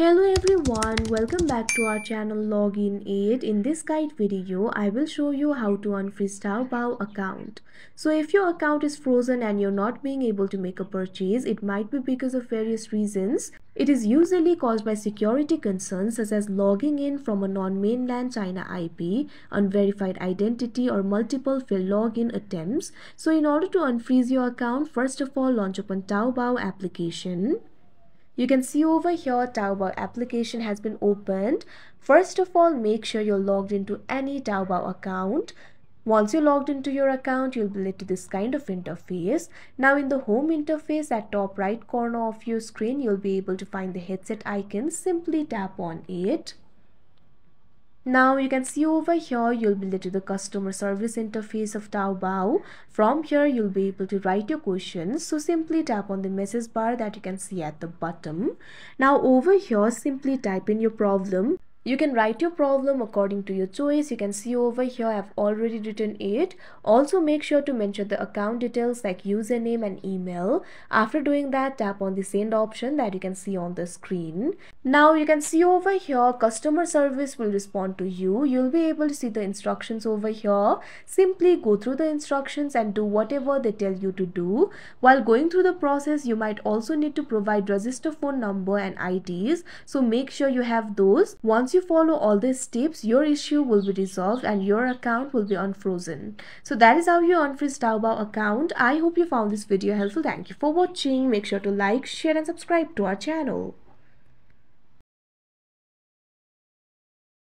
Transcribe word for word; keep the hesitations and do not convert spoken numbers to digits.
Hello everyone, welcome back to our channel LoginAid. In this guide video, I will show you how to unfreeze Taobao account. So if your account is frozen and you're not being able to make a purchase, it might be because of various reasons. It is usually caused by security concerns such as logging in from a non-mainland China I P, unverified identity or multiple failed login attempts. So in order to unfreeze your account, first of all launch open Taobao application. You can see over here Taobao application has been opened. First of all, make sure you're logged into any Taobao account. Once you're logged into your account, you'll be led to this kind of interface. Now in the home interface at top right corner of your screen, you'll be able to find the headset icon. Simply tap on it. Now you can see over here you'll be led to the customer service interface of Taobao. From here you'll be able to write your questions. So simply tap on the message bar that you can see at the bottom. Now over here simply type in your problem. You can write your problem according to your choice. You can see over here I've already written it. Also make sure to mention the account details like username and email. After doing that, tap on the send option that you can see on the screen. Now you can see over here customer service will respond to you. You'll be able to see the instructions over here. Simply go through the instructions and do whatever they tell you to do. While going through the process, you might also need to provide register phone number and I Ds. So make sure you have those. Once Once you follow all these tips, your issue will be resolved and your account will be unfrozen. So that is how you unfreeze Taobao account. I hope you found this video helpful. Thank you for watching. Make sure to like, share and subscribe to our channel.